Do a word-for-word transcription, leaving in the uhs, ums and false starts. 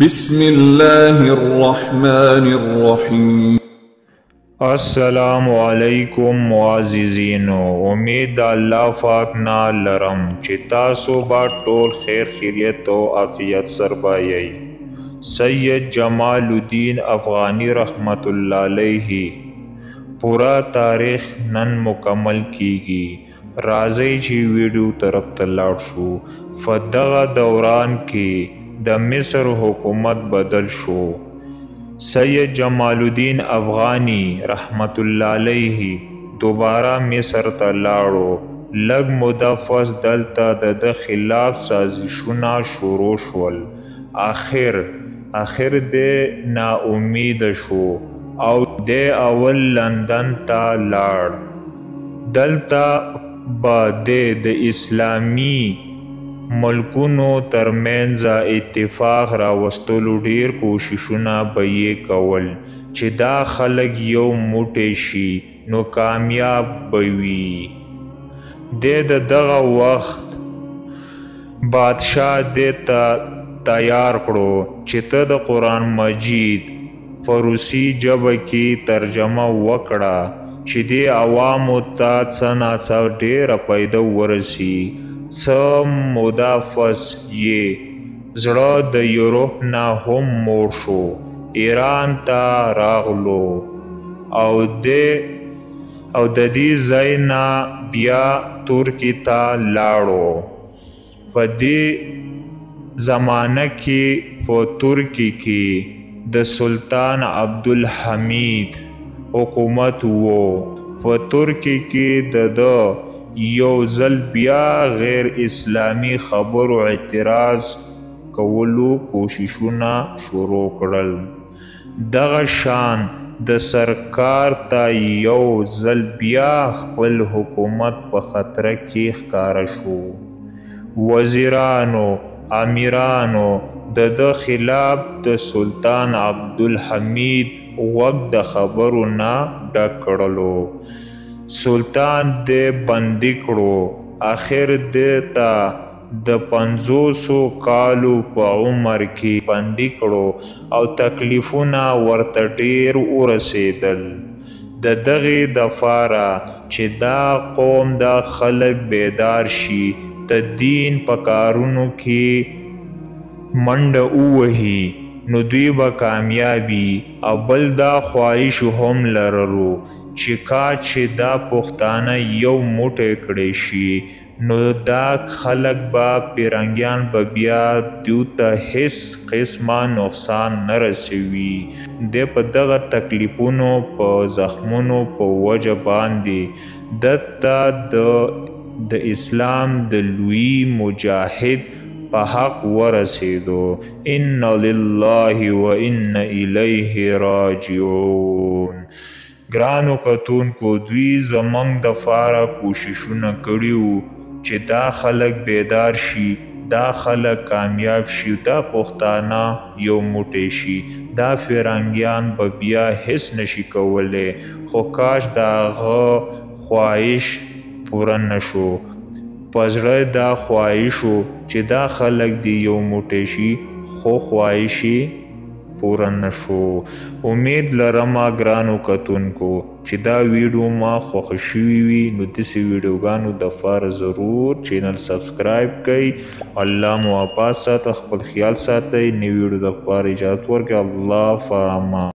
بسم الله الرحمن الرحیم. السلام علیکم معززینو، امید اللہ پاک نا لرم چې تاسو با ټول خیر خیریت او عافیت سر بایئ. سید جمال الدین افغانی رحمت اللہ علیہ پورا تاریخ نن مکمل کیږي. راځي چې ویډیو طرف ته لاړ شو. فدغه دوران کې د مصر حکومت بدل شو. سید جمال الدین افغانی رحمت الله علیه دوباره مصر ته لاړو. لږ موده فس دلته د خلاف سازشونه شروع شول. آخر آخر د ناامید شو او د اول لندن ته لاړ. دلته بعد د اسلامی ملکونو ترمنځ اتفاق راوستلو ډیر کوششونه به یې کول چې دا خلک یو موټی شي نو کامیاب به وي. د دغه وخت بادشاه دې ته تیار کړو چې ته د قرآن مجید په روسي ژبه کې ترجمه وکړه چې دې عوامو ته څه نا څه ډېره پیدا ورسي. څه موده پس یې زړه د یوروپ نه هم موړ شو، ایران ته راغلو او د دې ځای نه بیا ترکی ته لاړو. په دې زمانه کې په ترکی کې د سلطان عبدالحمید حکومت و. په ترکی کې د د یو ځل بیا غیر اسلامی خبرو اعتراض کولو کوششونه شروع کړل. دغه شان د سرکار ته یو ځل بیا خپل حکومت په خطر کې ښکاره شو. وزیرانو امیرانو د د خلاف د سلطان عبدالحمید وګ د خبرو نه ډک کړلو. سلطان دې بندي کړو. آخر دې ته د پنځوسو کالو په عمر کې بندي کړو او تکلیفونه ورته ډېر ورسېدل. د دغې دپاره چې دا قوم دا خلک بیدار شي، د دین په کارونو کې منډه ووهي نو دوی به کامیابي. او بل دا خواهش هم لرلو چې کاش چې دا پښتانه یو موټی کړی شي نو دا خلک به پیرنګیان به بیا دوی ته هیڅ قسمه نقصان نه رسوي. د په دغه تکلیفونو په زخمونو په وجه باندې دته د اسلام د لوی مجاهد په حق ورسېدو. ان لله و ان الیه راجعون. ګرانو کتونکو، دوی زمونږ د پاره کوششونه کړي وو چې دا خلک بیدار شي، دا خلک کامیاب شي، دا پښتانه یو موټی شي، دا فرنګیان به بیا هیڅ نشي کولی. خو کاش د هغه خواهش پوره نه شو. په زړه دا خواهش و چې دا خلک دی یو موټی شي، خو خواهش پوره نشو. امید لرم ګرانو کتونکو چې دا ویډیو ما خوښ شوي وي. نو داسې ویډیوګانو دپاره ضرور چینل سبسکرایب کړئ. الله مو پاک ساته، خپل خیال ساتئ. نوي ویډیو دپاره اجازت ورکړئ. الله فامان.